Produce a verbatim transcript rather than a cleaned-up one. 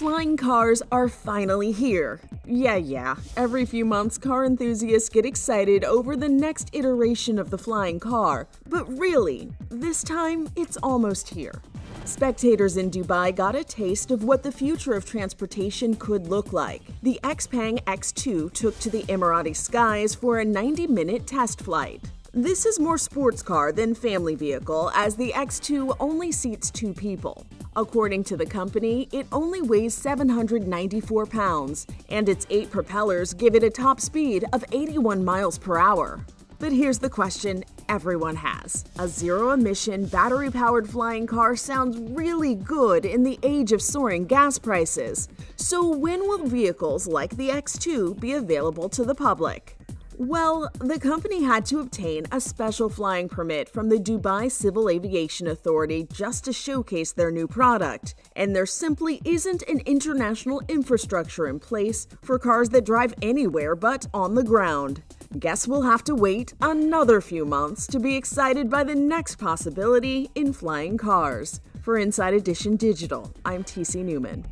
Flying cars are finally here. Yeah, yeah. Every few months, car enthusiasts get excited over the next iteration of the flying car. But really, this time, it's almost here. Spectators in Dubai got a taste of what the future of transportation could look like. The Xpeng X two took to the Emirati skies for a ninety minute test flight. This is more sports car than family vehicle, as the X two only seats two people. According to the company, it only weighs seven hundred ninety-four pounds, and its eight propellers give it a top speed of eighty-one miles per hour. But here's the question everyone has. A zero-emission, battery-powered flying car sounds really good in the age of soaring gas prices. So when will vehicles like the X two be available to the public? Well, the company had to obtain a special flying permit from the Dubai Civil Aviation Authority just to showcase their new product, and there simply isn't an international infrastructure in place for cars that drive anywhere but on the ground. Guess we'll have to wait another few months to be excited by the next possibility in flying cars. For Inside Edition Digital, I'm T C Newman.